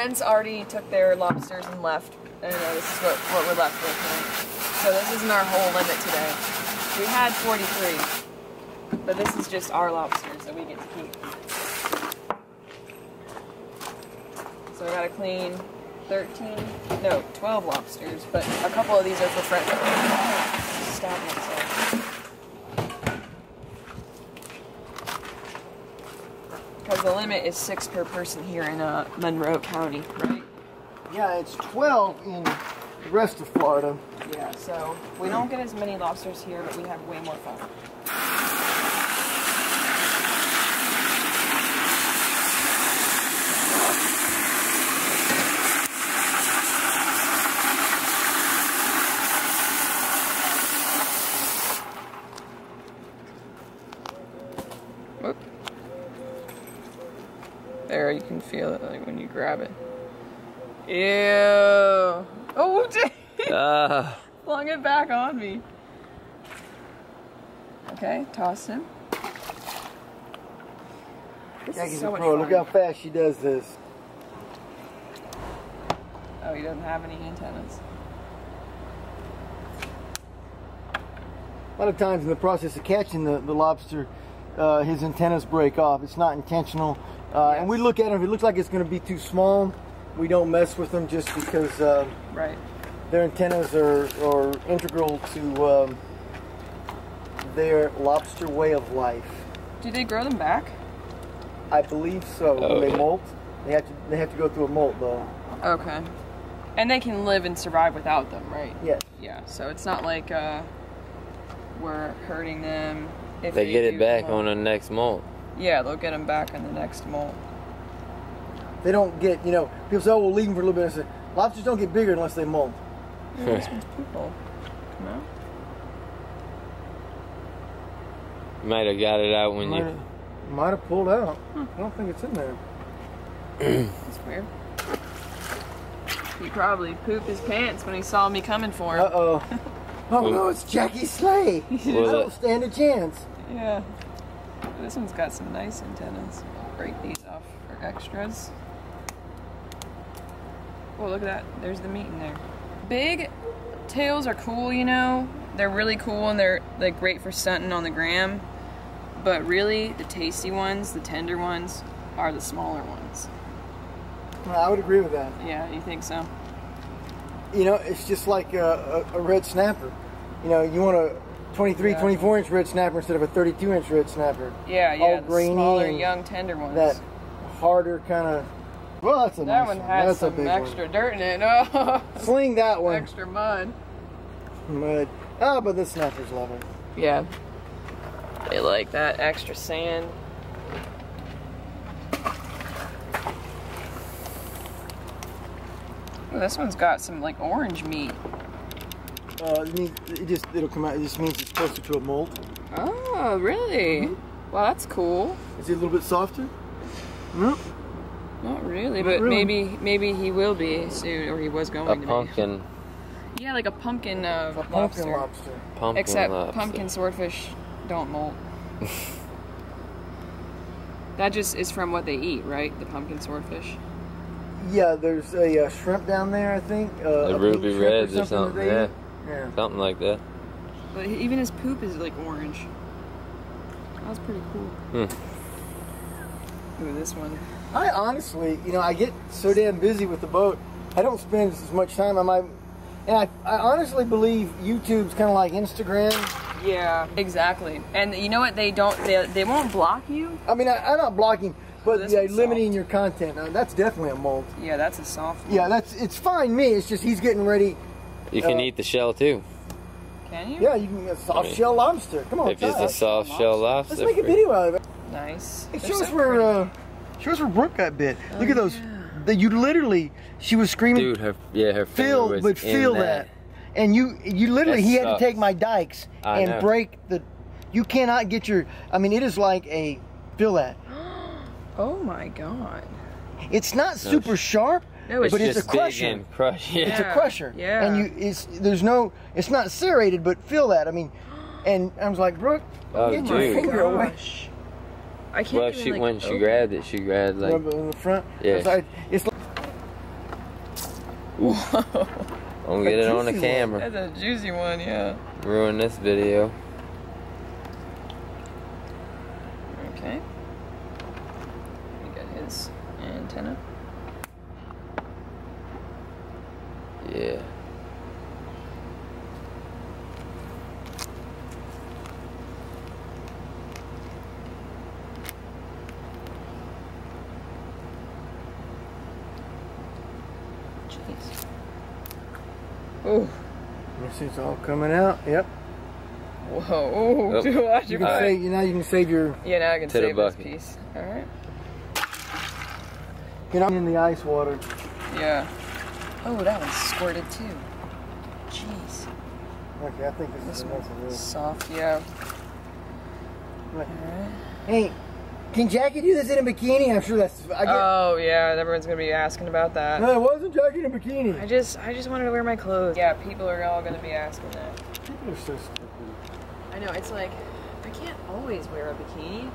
friends already took their lobsters and left, and this is what we're left with now. So this isn't our whole limit today. We had 43, but this is just our lobsters that we get to keep. So I gotta clean 12 lobsters, but a couple of these are for friends. Oh, stab myself. Because the limit is 6 per person here in Monroe County, right? Yeah, it's 12 in the rest of Florida. Yeah, so we don't get as many lobsters here, but we have way more fun. Whoop. There, you can feel it like when you grab it. Ew. Oh, dang. Flung it back on me. Okay, toss him. Jacki's a pro. Look how fast she does this. Oh, he doesn't have any antennas. A lot of times in the process of catching the lobster, his antennas break off. It's not intentional. Yes. And we look at him. If it looks like it's going to be too small, we don't mess with them just because right. Their antennas are integral to their lobster way of life. Do they grow them back? I believe so. Okay. When they molt, they have to go through a molt though. Okay. And they can live and survive without them, right? Yes. Yeah. So it's not like we're hurting them. If they get it back on the next molt. Yeah, they'll get them back on the next molt. They don't get, you know, people say, oh, we'll leave them for a little bit. I say, lobsters don't get bigger unless they molt. Yeah, this one's purple. No? Might have got it out when might have pulled out. Hmm. I don't think it's in there. That's weird. He probably pooped his pants when he saw me coming for him. Uh-oh. Oh, no, it's Jacki Shea. I don't stand a chance. Yeah. This one's got some nice antennas. I'll break these off for extras. Oh, look at that. There's the meat in there. Big tails are cool, you know. They're really cool, and they're like great for stunting on the gram. But really, the tasty ones, the tender ones, are the smaller ones. Well, I would agree with that. Yeah, you think so? You know, it's just like a red snapper. You know, you want a 23, yeah. 24-inch red snapper instead of a 32-inch red snapper. Yeah, yeah, all grainy, smaller, young, tender ones. That harder kind of... Well, that's a nice one. That one has some extra dirt in it. Oh. Sling that one. Extra mud. Mud. Oh, but the snappers love it. Yeah. They like that extra sand. Ooh, this one's got some like orange meat. It'll come out. It just means it's closer to a molt. Oh, really? Mm-hmm. Well, that's cool. Is he a little bit softer? No. Not really, but maybe he will be soon, or he was going to be. A pumpkin. Yeah, like a pumpkin lobster. Pumpkin lobster. Except pumpkin swordfish don't molt. That just is from what they eat, right? The pumpkin swordfish. Yeah, there's a shrimp down there, I think. The ruby reds or something. Yeah. Yeah, something like that. But even his poop is like orange. That was pretty cool. Hmm. Ooh, this one. I honestly, you know, I get so damn busy with the boat. I don't spend as much time on my, and I honestly believe YouTube's kind of like Instagram. Yeah, exactly. And you know what? They won't block you. I mean, I'm not blocking. But yeah, limiting your content. Now, that's definitely a molt. Yeah, that's a soft one. Yeah, it's fine me. It's just he's getting ready. You can eat the shell too. Can you? Yeah, you can get a soft shell lobster. Come on, if it's a soft shell lobster. Let's make a video out of it. Nice. Hey, show us where Brooke got bit. Oh, look at those. Yeah. You literally, she was screaming. Dude, her finger was in that. Feel that. And you literally, he had to take my dikes and break the, you cannot get your, I mean, it is like a, feel that. Oh my God! It's not super sharp, no, but it's just a crusher. Big and crush. Yeah. It's a crusher. Yeah. And it's not serrated, but feel that. I mean, and I was like, Brooke, get your finger away. I can't. Well, even, when she grabbed it, she grabbed like in the front. Yeah. It's like, Whoa. Don't get it on the camera. One. That's a juicy one, yeah. Ruin this video. Okay. We got his antenna. Yeah. Jeez. Oh. This is all coming out. Yep. Whoa. Oh, dude, I should save, you know, you can save your... Yeah, now I can save this piece. All right. Get on in the ice water. Yeah. Oh, that one squirted too. Jeez. Okay, I think this is nice and real. Soft, yeah. All right. Hey, can Jacki do this in a bikini? I'm sure that's... Oh, yeah, everyone's going to be asking about that. No, it wasn't Jacki in a bikini. I just wanted to wear my clothes. Yeah, people are all going to be asking that. People are so stupid. I know, it's like, I can't always wear a bikini.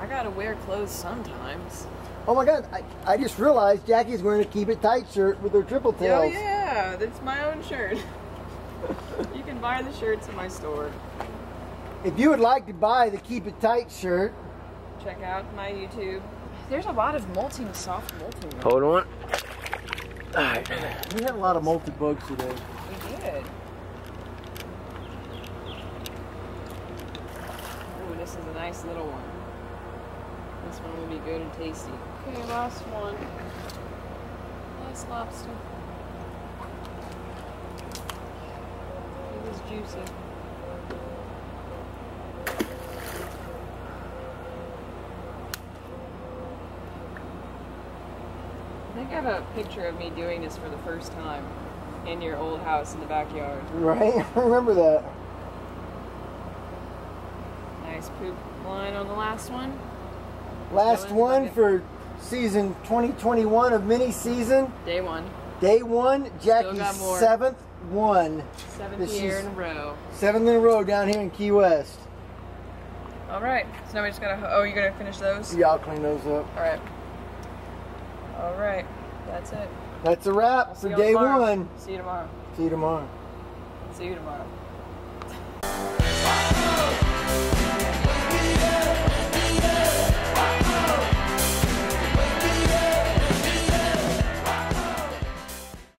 I got to wear clothes sometimes. Oh my God, I just realized Jacki's wearing a Keep It Tight shirt with her triple tails. Oh yeah, that's my own shirt. You can buy the shirts in my store. If you would like to buy the Keep It Tight shirt, check out my YouTube. There's a lot of molting, soft molting. Hold on. All right. We had a lot of molted bugs today. We did. Ooh, this is a nice little one. This one will be good and tasty. Okay, last one. Nice lobster. It was juicy. I think I have a picture of me doing this for the first time in your old house in the backyard. Right? I remember that. Nice poop line on the last one. Last one for season 2021 of mini season. Day one. Day one, Jacki's seventh one. Seventh year in a row. Seventh in a row down here in Key West. All right. So now we just gotta. Oh, you're gonna finish those? Yeah, I'll clean those up. All right. All right. That's it. That's a wrap for day one. See you tomorrow. See you tomorrow. See you tomorrow.